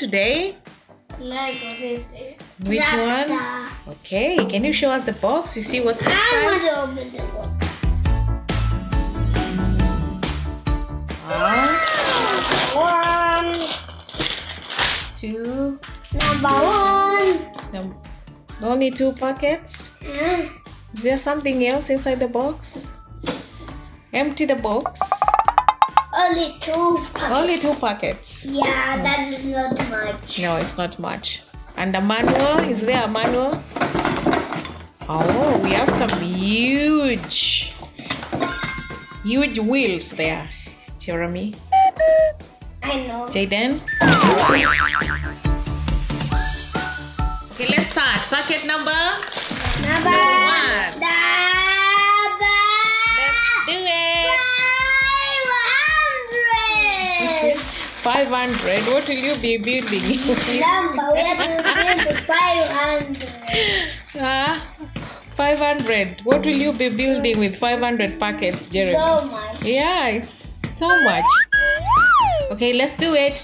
today? Lego. Which one? Okay, can you show us the box? You see what's inside? I want to open the box. One, two. Number one. Only two pockets. Is there something else inside the box? Empty the box. Only two pockets. Only two pockets. Yeah, that is not much. No, it's not much. And the manual, is there a manual? Oh, we have some huge wheels there. Jeremy. I know. Jayden. Okay, let's start. Packet number one. Let's do it. 500. 500. What will you be building? Number, what will you build? 500. 500. What will you be building with 500 packets, Jeremy? So much. Yeah, it's so much. Okay, let's do it.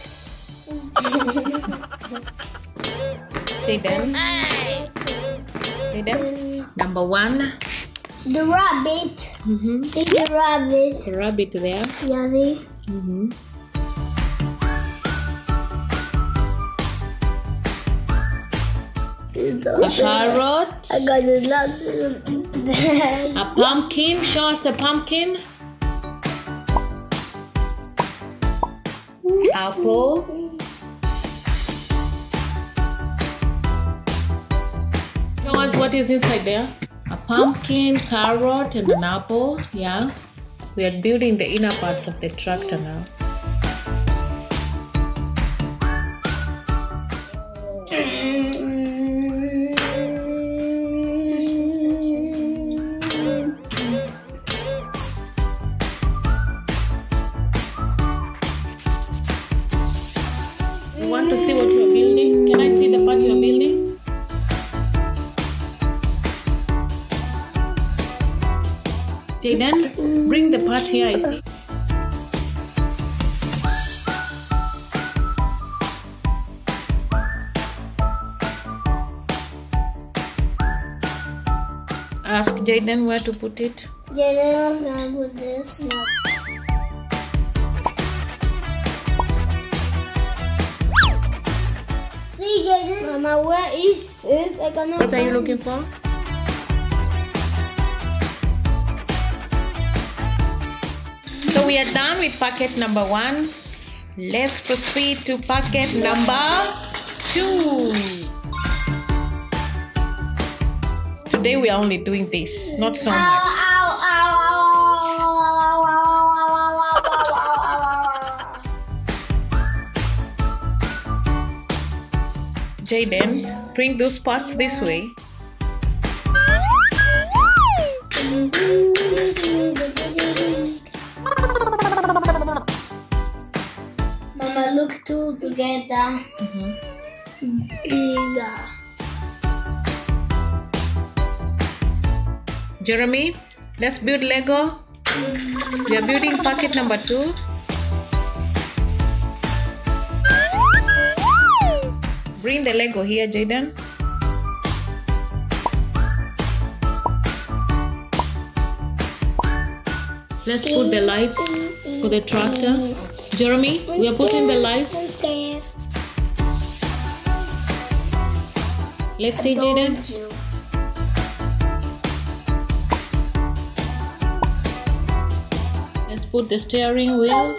Jayden. Number one. The rabbit. See the rabbit. The rabbit there. Yeah, see. A carrot. I got the love. A pumpkin. Show us the pumpkin. Apple. Show us what is inside there. A pumpkin, carrot, and an apple. Yeah. We are building the inner parts of the tractor now. Want to see what you're building? Can I see the part you're building? Jayden, bring the part here, I see. Ask Jayden where to put it. Jayden was gonna put this. No. Mama, where is it? I cannot. What are you looking for? So we are done with packet number one. Let's proceed to packet number two. Today we are only doing this, not so much. Jayden, bring those parts this way. Mama, look two together. Yeah. Jeremy, let's build Lego. We are building packet number two. Bring the Lego here, Jayden. Let's put the lights for the tractor. Jeremy, we are putting the lights. Let's see, Jayden. Let's put the steering wheel.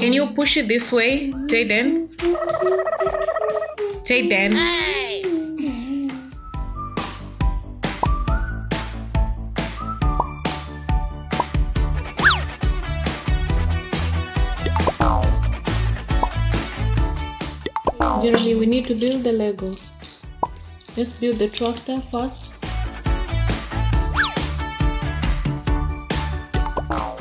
Can you push it this way, Jayden? Jayden. Hey. Jeremy, we need to build the Lego. Let's build the tractor first.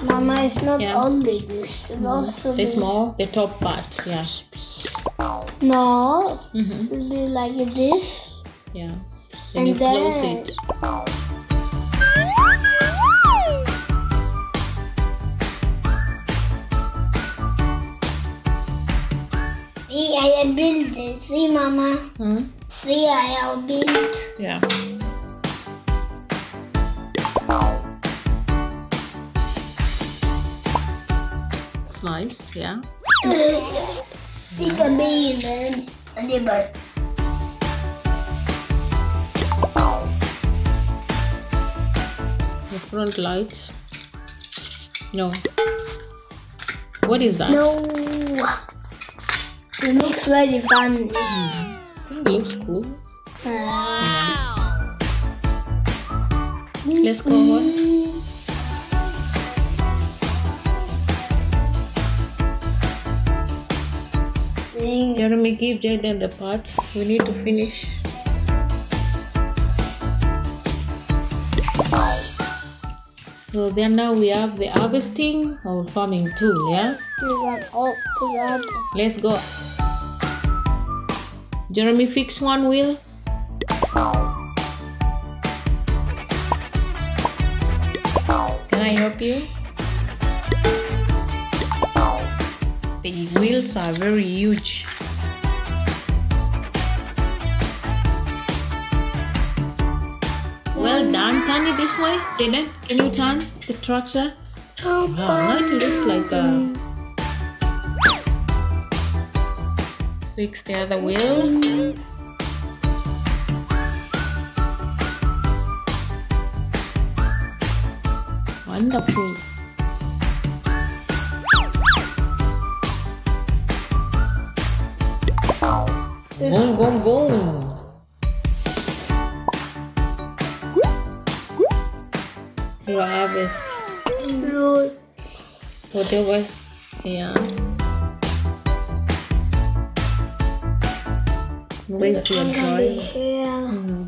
Mama, it's not only this. It's also this small, the top part, yeah. No, like this. Yeah. Then you close it. See, I have built it. See, Mama? Hmm? See, I have built. Yeah. It's nice, yeah. Take a bee and a neighbor. Different lights. No. What is that? No. It looks very funny. Mm-hmm. It looks cool. Wow. Mm-hmm. Let's go on. Mm-hmm. Jeremy, give Jayden the parts. We need to finish. So then now we have the harvesting or farming tool, yeah? Let's go. Jeremy, fix one wheel. Can I help you? The wheels are very huge. Well done. Turn it this way, Jayden. Can you turn the tractor? Oh, wow, right? It looks like a... Fix the other wheel. Mm-hmm. Wonderful. Boom, boom, boom. Your harvest. Mm. Whatever. Yeah. Where's your boy?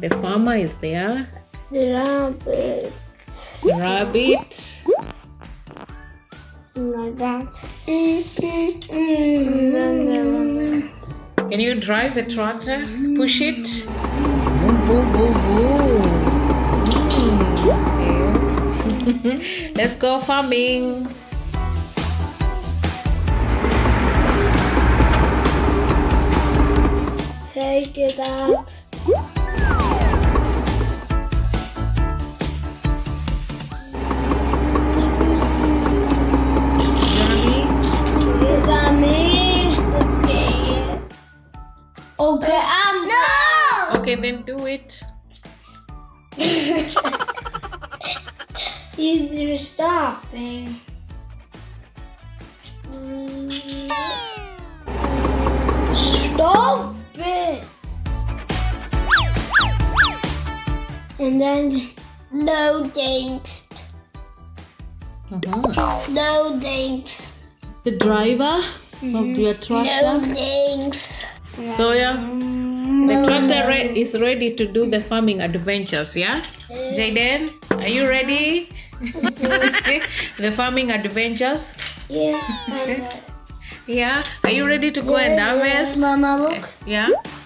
The farmer is there. The rabbit. Rabbit. Like that. Can you drive the tractor? Push it. Let's go farming. Take it out. Okay. Okay, no. Okay, then do it. You're stopping. Stop it. And then no thanks. No thanks. The driver of your tractor. No thanks. So yeah, the tractor is ready to do the farming adventures. Yeah, Jayden, are you ready? The farming adventures. Yeah. Yeah. Are you ready to go and harvest? Mama, look. Yeah.